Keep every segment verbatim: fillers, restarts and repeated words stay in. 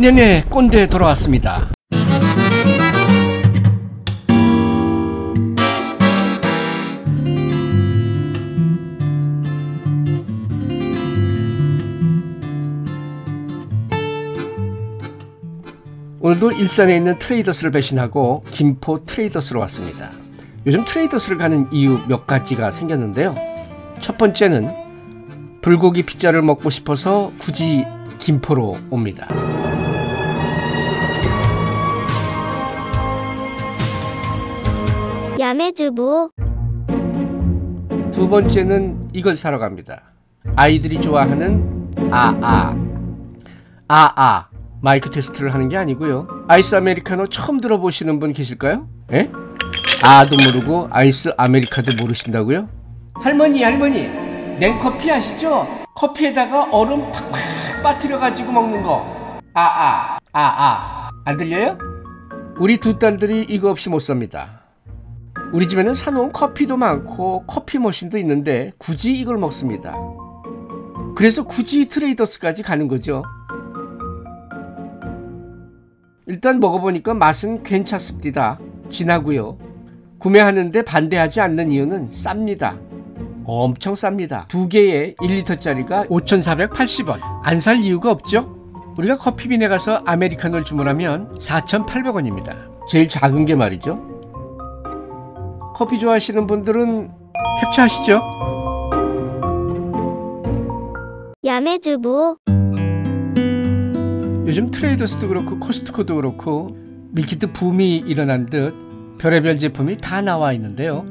네네 꼰대 돌아왔습니다. 오늘도 일산에 있는 트레이더스를 배신하고 김포 트레이더스로 왔습니다. 요즘 트레이더스를 가는 이유 몇 가지가 생겼는데요. 첫 번째는 불고기 피자를 먹고 싶어서 굳이 김포로 옵니다. 야매주부. 두 번째는 이걸 사러 갑니다. 아이들이 좋아하는 아아 아아 마이크 테스트를 하는 게 아니고요. 아이스 아메리카노 처음 들어보시는 분 계실까요? 예? 아도 모르고 아이스 아메리카도 모르신다고요? 할머니 할머니 냉커피 아시죠? 커피에다가 얼음 팍팍 빠뜨려가지고 먹는 거. 아아 아아 안 들려요? 우리 두 딸들이 이거 없이 못 삽니다. 우리 집에는 사놓은 커피도 많고 커피 머신도 있는데 굳이 이걸 먹습니다. 그래서 굳이 트레이더스까지 가는 거죠. 일단 먹어보니까 맛은 괜찮습니다. 진하고요. 구매하는데 반대하지 않는 이유는 쌉니다. 엄청 쌉니다. 두 개에 일 리터짜리가 오천사백팔십 원. 안 살 이유가 없죠? 우리가 커피빈에 가서 아메리카노를 주문하면 사천팔백 원입니다. 제일 작은 게 말이죠. 커피 좋아하시는 분들은 캡처하시죠. 야매주부. 요즘 트레이더스도 그렇고 코스트코도 그렇고 밀키트 붐이 일어난 듯 별의별 제품이 다 나와 있는데요.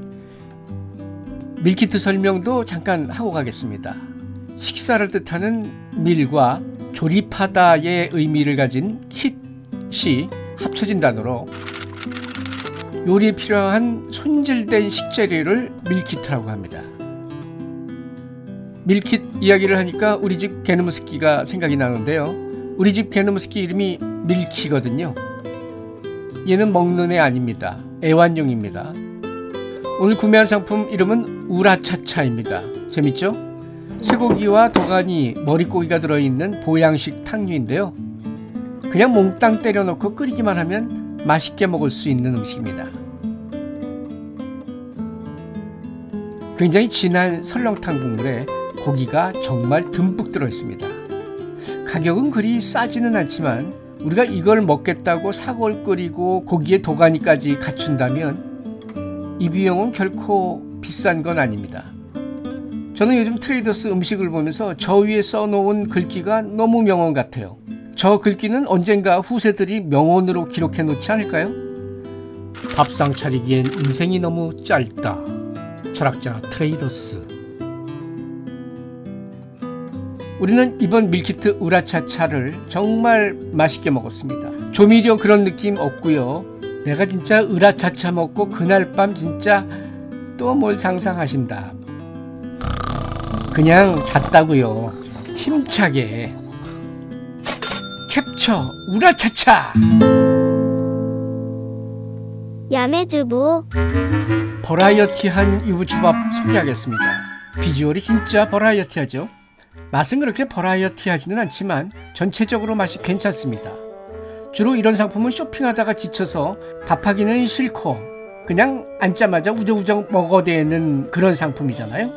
밀키트 설명도 잠깐 하고 가겠습니다. 식사를 뜻하는 밀과 조립하다의 의미를 가진 킷이 합쳐진 단어로 요리에 필요한 손질된 식재료를 밀키트라고 합니다. 밀키트 이야기를 하니까 우리 집 게누무스키가 생각이 나는데요. 우리 집 개노무스키 이름이 밀키거든요. 얘는 먹는 애 아닙니다. 애완용입니다. 오늘 구매한 상품 이름은 우라차차입니다. 재밌죠? 쇠고기와 도가니, 머릿고기가 들어있는 보양식 탕류인데요. 그냥 몽땅 때려놓고 끓이기만 하면 맛있게 먹을 수 있는 음식입니다. 굉장히 진한 설렁탕 국물에 고기가 정말 듬뿍 들어있습니다. 가격은 그리 싸지는 않지만 우리가 이걸 먹겠다고 사골 끓이고 고기에 도가니까지 갖춘다면 이 비용은 결코 비싼 건 아닙니다. 저는 요즘 트레이더스 음식을 보면서 저 위에 써놓은 글귀가 너무 명언 같아요. 저 글귀는 언젠가 후세들이 명언으로 기록해 놓지 않을까요? 밥상 차리기엔 인생이 너무 짧다. 철학자 트레이더스. 우리는 이번 밀키트 우라차차를 정말 맛있게 먹었습니다. 조미료 그런 느낌 없고요. 내가 진짜 우라차차 먹고 그날 밤 진짜 또 뭘 상상하신다. 그냥 잤다고요. 힘차게 캡처 우라차차. 야매주부. 버라이어티한 유부초밥 소개하겠습니다. 비주얼이 진짜 버라이어티하죠. 맛은 그렇게 버라이어티하지는 않지만 전체적으로 맛이 괜찮습니다. 주로 이런 상품은 쇼핑하다가 지쳐서 밥하기는 싫고 그냥 앉자마자 우정우정 먹어대는 그런 상품이잖아요.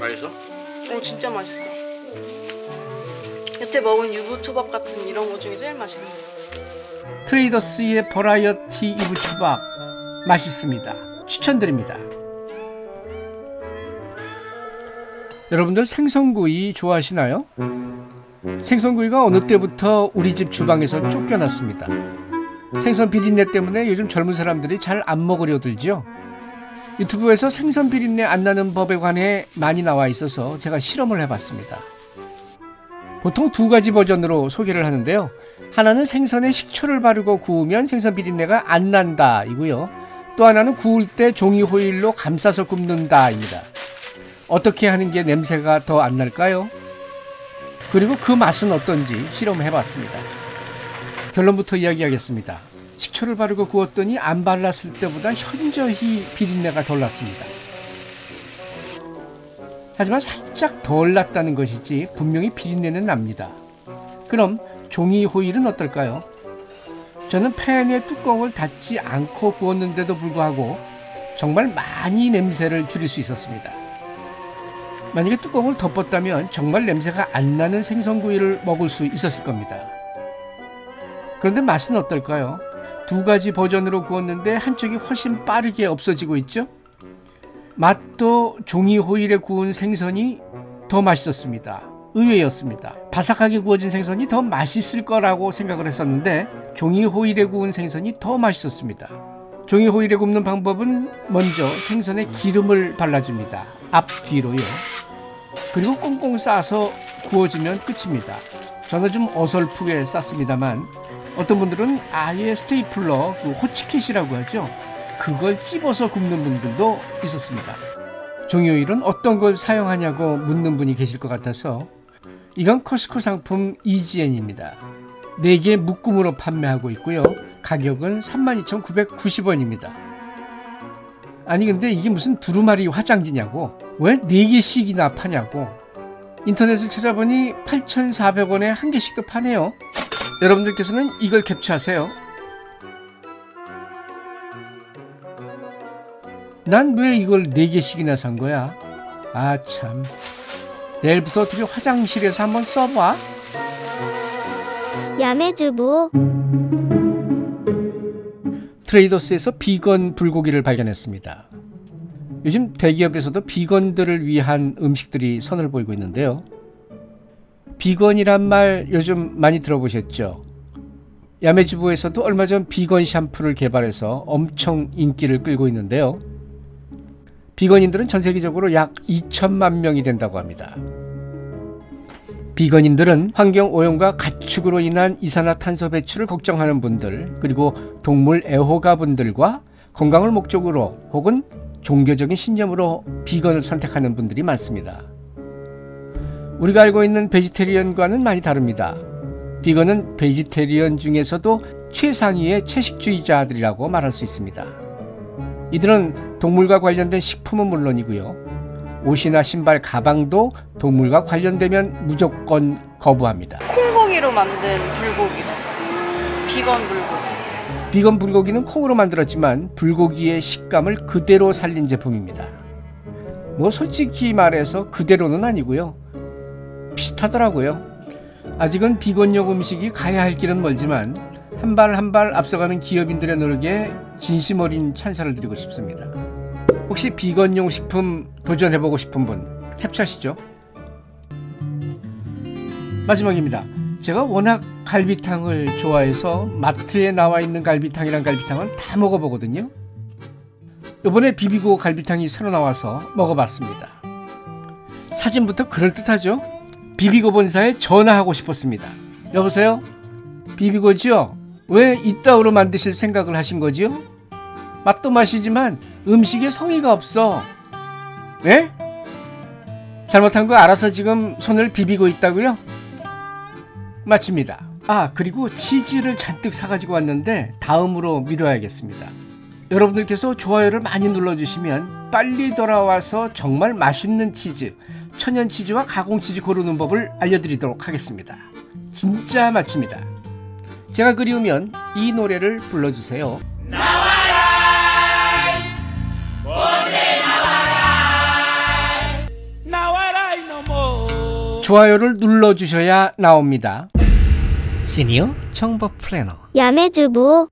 맛있어? 어 진짜 맛있어. 여태 먹은 유부초밥 같은 이런 거 중에 제일 맛있는 거. 트레이더스의 버라이어티 유부초밥 맛있습니다. 추천드립니다. 여러분들 생선구이 좋아하시나요? 생선구이가 어느 때부터 우리 집 주방에서 쫓겨났습니다. 생선 비린내 때문에 요즘 젊은 사람들이 잘 안 먹으려 들죠. 유튜브에서 생선 비린내 안 나는 법에 관해 많이 나와 있어서 제가 실험을 해봤습니다. 보통 두 가지 버전으로 소개를 하는데요. 하나는 생선에 식초를 바르고 구우면 생선 비린내가 안 난다 이고요. 또 하나는 구울 때 종이 호일로 감싸서 굽는다 입니다. 어떻게 하는 게 냄새가 더 안 날까요? 그리고 그 맛은 어떤지 실험해봤습니다. 결론부터 이야기하겠습니다. 식초를 바르고 구웠더니 안 발랐을 때보다 현저히 비린내가 덜 났습니다. 하지만 살짝 덜 났다는 것이지 분명히 비린내는 납니다. 그럼 종이 호일은 어떨까요? 저는 팬의 뚜껑을 닫지 않고 구웠는데도 불구하고 정말 많이 냄새를 줄일 수 있었습니다. 만약에 뚜껑을 덮었다면 정말 냄새가 안 나는 생선구이를 먹을 수 있었을 겁니다. 그런데 맛은 어떨까요? 두 가지 버전으로 구웠는데 한쪽이 훨씬 빠르게 없어지고 있죠? 맛도 종이 호일에 구운 생선이 더 맛있었습니다. 의외였습니다. 바삭하게 구워진 생선이 더 맛있을 거라고 생각을 했었는데 종이 호일에 구운 생선이 더 맛있었습니다. 종이 호일에 굽는 방법은 먼저 생선에 기름을 발라줍니다. 앞뒤로요. 그리고 꽁꽁 싸서 구워지면 끝입니다. 저는 좀 어설프게 쌌습니다만 어떤 분들은 아예 스테이플러, 그 호치킷이라고 하죠. 그걸 찝어서 굽는 분들도 있었습니다. 종이호일은 어떤 걸 사용하냐고 묻는 분이 계실 것 같아서 이건 코스코 상품 이지엔입니다. 네 개 묶음으로 판매하고 있고요. 가격은 삼만 이천구백구십 원입니다. 아니 근데 이게 무슨 두루마리 화장지냐고, 왜 네 개씩이나 파냐고. 인터넷을 찾아보니 팔천사백 원에 한 개씩도 파네요. 여러분들께서는 이걸 캡처하세요. 난 왜 이걸 네 개씩이나 산 거야? 아 참, 내일부터 어떻게 화장실에서 한번 써봐. 야매주부. 트레이더스에서 비건 불고기를 발견했습니다. 요즘 대기업에서도 비건들을 위한 음식들이 선을 보이고 있는데요. 비건이란 말 요즘 많이 들어보셨죠? 야매주부에서도 얼마 전 비건 샴푸를 개발해서 엄청 인기를 끌고 있는데요. 비건인들은 전 세계적으로 약 이천만 명이 된다고 합니다. 비건인들은 환경 오염과 가축으로 인한 이산화탄소 배출을 걱정하는 분들, 그리고 동물 애호가분들과 건강을 목적으로 혹은 종교적인 신념으로 비건을 선택하는 분들이 많습니다. 우리가 알고 있는 베지테리언과는 많이 다릅니다. 비건은 베지테리언 중에서도 최상위의 채식주의자들이라고 말할 수 있습니다. 이들은 동물과 관련된 식품은 물론이고요. 옷이나 신발, 가방도 동물과 관련되면 무조건 거부합니다. 콩고기로 만든 불고기, 비건 불고기. 비건 불고기는 콩으로 만들었지만 불고기의 식감을 그대로 살린 제품입니다. 뭐 솔직히 말해서 그대로는 아니고요. 비슷하더라고요. 아직은 비건용 음식이 가야 할 길은 멀지만 한 발 한 발 앞서가는 기업인들의 노력에 진심 어린 찬사를 드리고 싶습니다. 혹시 비건용 식품 도전해보고 싶은 분 캡처하시죠. 마지막입니다. 제가 워낙 갈비탕을 좋아해서 마트에 나와 있는 갈비탕이랑 갈비탕은 다 먹어보거든요. 이번에 비비고 갈비탕이 새로 나와서 먹어봤습니다. 사진부터 그럴듯하죠? 비비고 본사에 전화하고 싶었습니다. 여보세요? 비비고지요? 왜 이따위로 만드실 생각을 하신 거지요? 맛도 맛이지만 음식에 성의가 없어. 예? 잘못한 거 알아서 지금 손을 비비고 있다고요? 마칩니다. 아, 그리고 치즈를 잔뜩 사가지고 왔는데 다음으로 미뤄야겠습니다. 여러분들께서 좋아요를 많이 눌러주시면 빨리 돌아와서 정말 맛있는 치즈, 천연치즈와 가공치즈 고르는 법을 알려드리도록 하겠습니다. 진짜 마칩니다. 제가 그리우면 이 노래를 불러주세요. 나와라, 오늘 나와라, 나와라 이놈아. 좋아요를 눌러주셔야 나옵니다. 시니어 정보 플래너 야매주부.